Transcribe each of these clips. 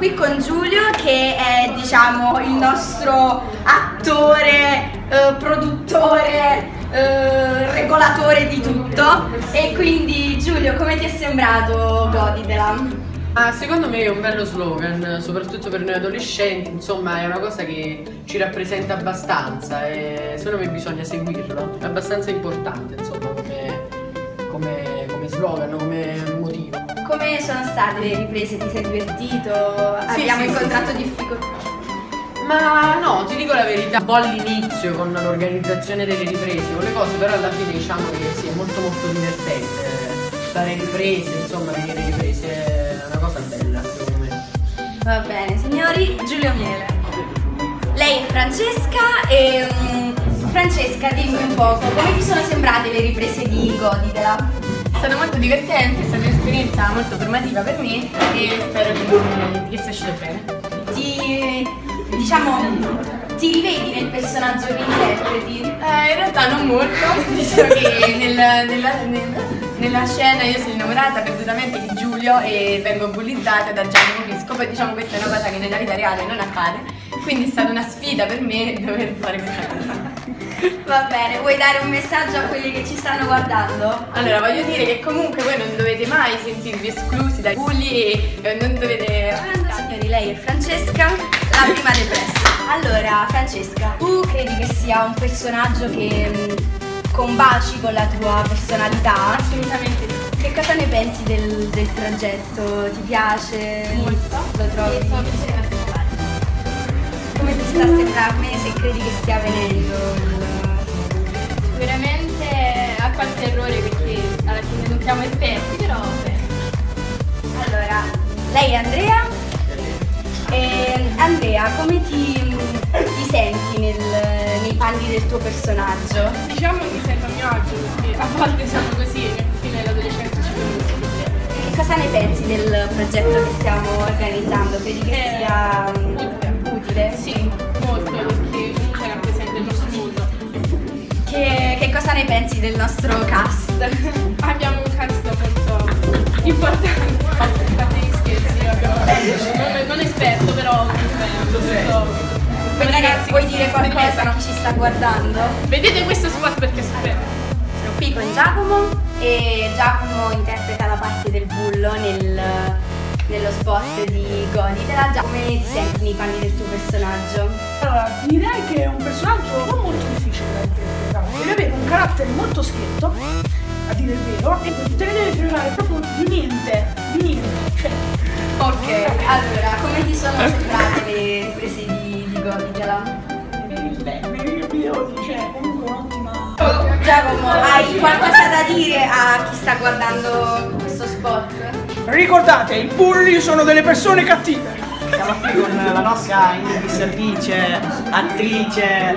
qui con Giulio, che è, diciamo, il nostro attore, produttore, regolatore di tutto. E quindi Giulio, come ti è sembrato Goditela? Ah, secondo me è un bello slogan, soprattutto per noi adolescenti, insomma è una cosa che ci rappresenta abbastanza e secondo me bisogna seguirlo, è abbastanza importante insomma come slogan, come motivo. Come sono state le riprese? Ti sei divertito? Sì, abbiamo incontrato difficoltà? Ma no, ti dico la verità, un po' all'inizio con l'organizzazione delle riprese, con le cose, però alla fine diciamo che sì, è molto molto divertente fare riprese, insomma vedere riprese. Bella, secondo me. Va bene, signori, Giulio Miele. Lei è Francesca e Francesca, dimmi un poco, come vi sono sembrate le riprese di Goditela? È stata molto divertente, è stata un'esperienza molto formativa per me e spero che sia uscito bene. Ti rivedi nel personaggio che interpreti? In realtà non molto, visto che nella scena io sono innamorata perdutamente di Giulio e vengo bullizzata da Gianni Grisco, poi diciamo questa è una cosa che nella vita reale non accade, quindi è stata una sfida per me dover fare questa cosa. Va bene, vuoi dare un messaggio a quelli che ci stanno guardando? Allora, voglio dire che comunque voi non dovete mai sentirvi esclusi dai bulli e non dovete... Signori, lei è Francesca, la prima depressa. Allora, Francesca, tu credi che sia un personaggio che... combaci con la tua personalità? Assolutamente sì. Che cosa ne pensi del progetto? Ti piace? Molto. Lo trovi? Come ti sta sembrando? Se credi che stia avvenendo? Sicuramente ha qualche errore perché alla fine non siamo esperti, però beh. Allora, lei è Andrea. E Andrea, come ti senti nei panni del tuo personaggio? Diciamo che mi sento a mio agio, perché a volte siamo così e fino all'adolescenza ci conosciamo. Che cosa ne pensi del progetto che stiamo organizzando? Credi che sia utile? Sì, molto, perché comunque rappresenta il nostro mondo. Che cosa ne pensi del nostro cast? Abbiamo un cast molto importante, a parte gli scherzi, non esperto però molto. Ragazzi, vuoi dire qualcosa a chi ci sta guardando? Vedete questo spot perché è stupendo. Sono qui con Giacomo e Giacomo interpreta la parte del bullo nello spot di Goditela. Come ti senti nei panni del tuo personaggio? Allora, direi che è un personaggio non molto difficile da interpretare. Deve avere un carattere molto schietto, a dire il vero, e te ne deve fregare proprio di niente. Cioè. Ok, allora, come ti sono sembrate le riprese di Goditela? Cioè, comunque un'ottima... Giacomo, hai qualcosa da dire a chi sta guardando questo spot? Ricordate, i bulli sono delle persone cattive! Siamo qui con la nostra intervistatrice, attrice,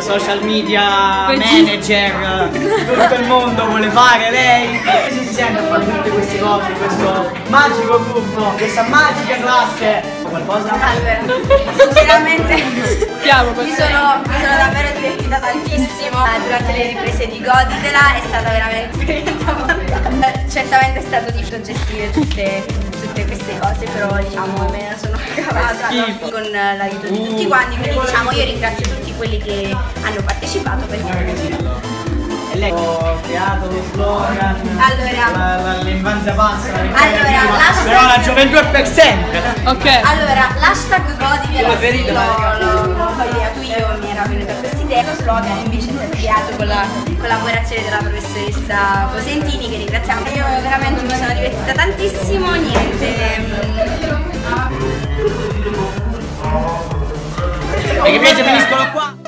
social media, manager, tutto il mondo vuole fare lei! E si sente a fare tutte queste cose, questo magico gruppo, questa magica classe! Qualcosa? Allora, sinceramente mi sono davvero divertita tantissimo durante le riprese di Goditela, è stata veramente un'esperienza fantastica. Certamente è stato difficile gestire tutte queste cose, però diciamo me la sono cavata con l'aiuto di tutti quanti, quindi diciamo io ringrazio tutti quelli che hanno partecipato perché... Ho creato lo slogan, allora, l'infanzia passa, però la gioventù è per sempre. Ok. Allora, l'hashtag Goditela sì, io mi era venuta questa idea, lo slogan invece si è creato con la collaborazione della professoressa Cosentini, che ringraziamo. Io veramente mi sono divertita tantissimo, niente. E che invece finiscono qua.